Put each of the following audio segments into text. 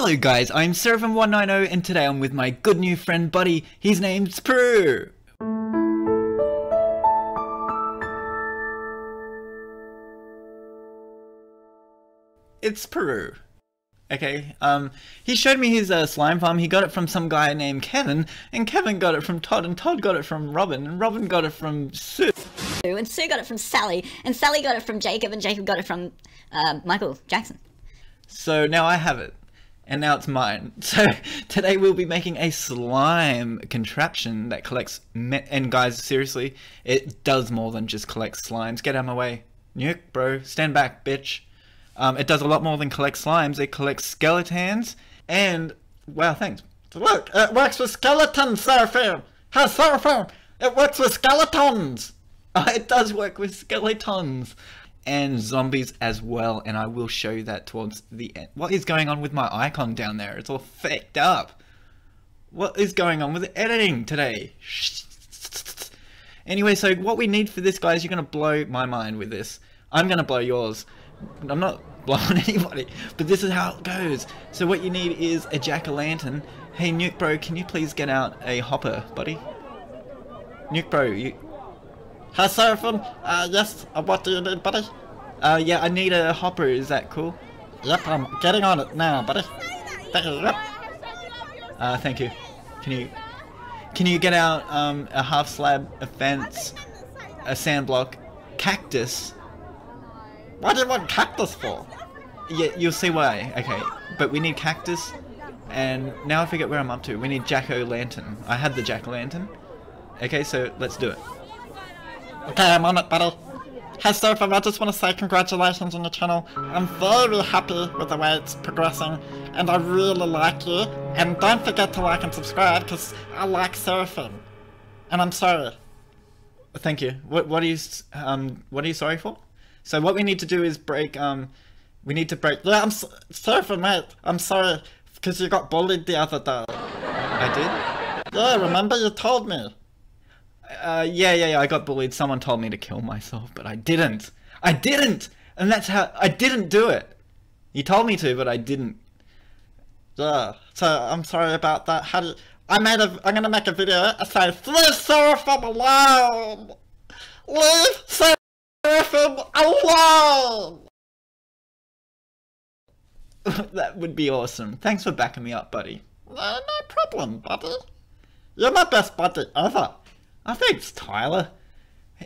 Hello guys, I'm Seraphim190 and today I'm with my good new friend buddy. His name's Peru. It's Peru. Okay, he showed me his slime farm. He got it from some guy named Kevin, and Kevin got it from Todd, and Todd got it from Robin, and Robin got it from Sue. And Sue got it from Sally, and Sally got it from Jacob, and Jacob got it from Michael Jackson. So now I have it, and now it's mine. So today we'll be making a slime contraption that collects and guys, seriously, it does more than just collect slimes. Get out of my way. Nuke, bro. Stand back, bitch. It does a lot more than collect slimes. It collects skeletons, and wow, thanks. Look, it works with skeletons, Seraphim. How Seraphim? It works with skeletons. It does work with skeletons and zombies as well. And I will show you that towards the end. What is going on with my icon down there? It's all fucked up. What is going on with the editing today? Anyway, so what we need for this, guys, you're gonna blow my mind with this. I'm gonna blow yours. I'm not blowing anybody, but this is how it goes. So what you need is a jack-o'-lantern. Hey, Nuke Bro, can you please get out a hopper, buddy? Nuke Bro, you... Hi, Seraphim. Yes, what do you need, buddy? Yeah, I need a hopper. Is that cool? Yep, I'm getting on it now, buddy. Thank you. Can you get out a half slab, a fence, a sand block, cactus? Why do you want cactus for? Yeah, you'll see why. Okay, but we need cactus, and now I forget where I'm up to. We need jack-o'-lantern. I had the jack-o'-lantern. Okay, so let's do it. Okay, I'm on it, buddy. Hey, Seraphim, I just want to say congratulations on your channel. I'm very happy with the way it's progressing, and I really like you. And don't forget to like and subscribe, because I like Seraphim. And I'm sorry. Thank you. What are you sorry for? So what we need to do is break, we need to break, yeah, I'm sorry for mate, I'm sorry, because you got bullied the other day. I did? Yeah, remember you told me. Yeah, I got bullied, someone told me to kill myself, but I didn't, and that's how, I didn't do it. You told me to, but I didn't. Yeah, so I'm sorry about that. How do you, I'm gonna make a video, I say, leave Seraphim alone! Leave Seraphim! Alone! That would be awesome. Thanks for backing me up, buddy. No problem, buddy. You're my best buddy ever. I think it's Tyler.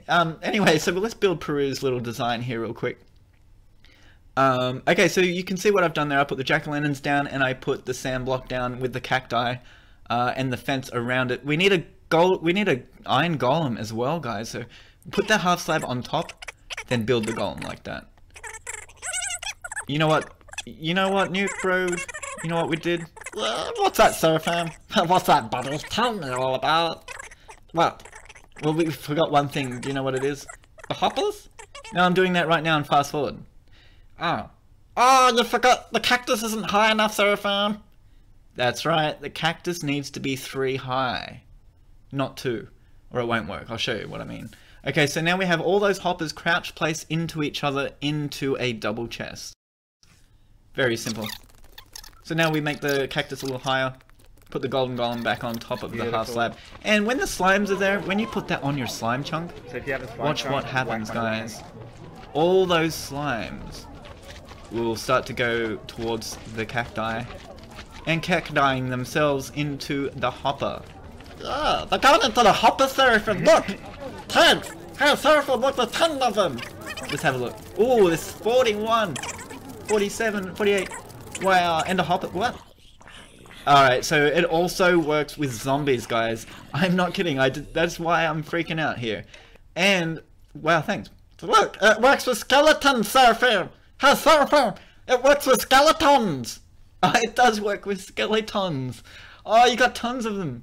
Anyway, so let's build Peru's little design here real quick. Okay, so you can see what I've done there. I put the jack-o'-lanterns down and I put the sand block down with the cacti and the fence around it. We need a gold. We need an iron golem as well, guys. So put that half slab on top. Then build the golem like that. You know what, Nuke Bro? You know what we did? What's that, Seraphim? What's that, buddy? Tell me all about it. What? Well, we forgot one thing. Do you know what it is? The hoppers? No, I'm doing that right now and fast forward. Oh. Oh, you forgot the cactus isn't high enough, Seraphim. That's right. The cactus needs to be 3 high. Not 2. Or it won't work. I'll show you what I mean. Okay, so now we have all those hoppers crouch placed into each other into a double chest. Very simple. So now we make the cactus a little higher, put the golden golem back on top of the half slab. And when the slimes are there, when you put that on your slime chunk, so if you have a slime watch what happens, guys. All those slimes will start to go towards the cacti and cactiing themselves into the hopper. Yeah, they're going into the hopper, Seraphim, look! 10! Hey, Seraphim, look, there's 10 of them! Let's have a look. Ooh, there's 41, 47, 48. Wow, and a hopper. What? Alright, so it also works with zombies, guys. I'm not kidding. That's why I'm freaking out here. And, wow, thanks. Look, it works with skeletons, Seraphim! Hey, Seraphim! It works with skeletons! It does work with skeletons. Oh, you got tons of them.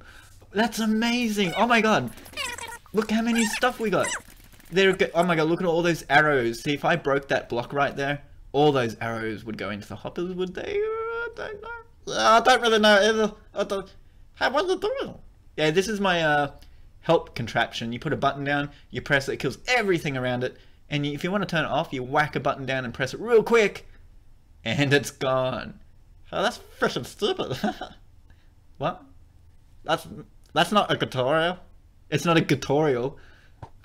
That's amazing. Oh my god. Look how many stuff we got. There, oh my god, look at all those arrows. See, if I broke that block right there, all those arrows would go into the hoppers, would they? I don't know. I don't really know either. Hey, what are you doing? Yeah, this is my help contraption. You put a button down, you press it, it kills everything around it. And if you want to turn it off, you whack a button down and press it real quick. And it's gone. Oh, that's freaking stupid. What? That's not a tutorial. It's not a tutorial.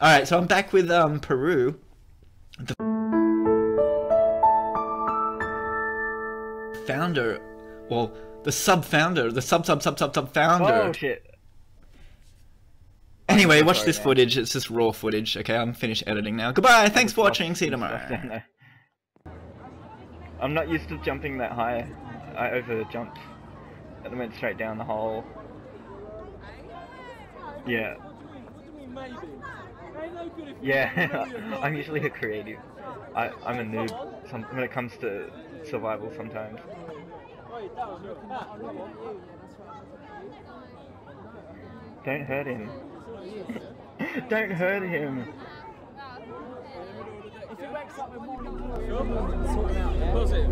Alright, so I'm back with Peru. The founder, well, the sub-founder, the sub-sub-sub-sub-sub-founder. Oh, shit. Anyway, watch this footage. It's just raw footage. Okay, I'm finished editing now. Goodbye. Thanks for watching. See you tomorrow. I'm not used to jumping that high. I over-jumped. I went straight down the hole. Yeah. Yeah, I'm usually a creative. I'm a noob when it comes to survival sometimes. Don't hurt him. Don't hurt him. If it wakes up, sort it out. Pause it.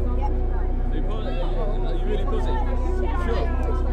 You really pause it. Sure.